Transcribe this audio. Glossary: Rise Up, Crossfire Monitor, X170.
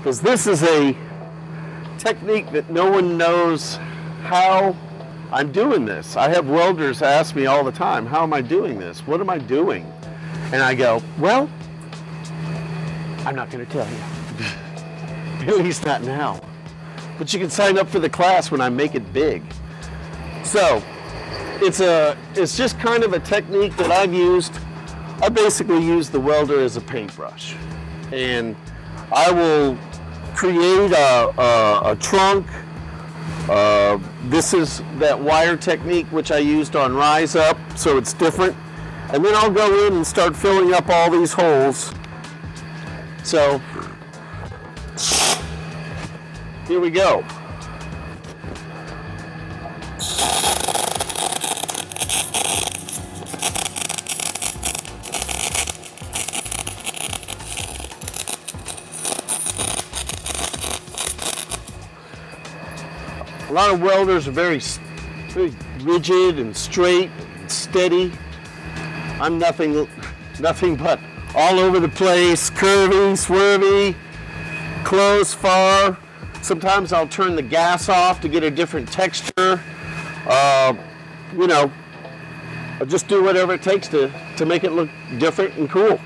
because this is a technique that no one knows how I'm doing this. I have welders ask me all the time, how am I doing this? What am I doing? And I go, well, I'm not going to tell you. At least not now. But you can sign up for the class when I make it big. So it's just kind of a technique that I've used. I basically use the welder as a paintbrush. And I will create a trunk. This is that wire technique which I used on Rise Up, so it's different. And then I'll go in and start filling up all these holes. So here we go. A lot of welders are very rigid and straight and steady. I'm nothing but all over the place, curvy, swervy, close, far. Sometimes I'll turn the gas off to get a different texture. You know, I'll just do whatever it takes to make it look different and cool.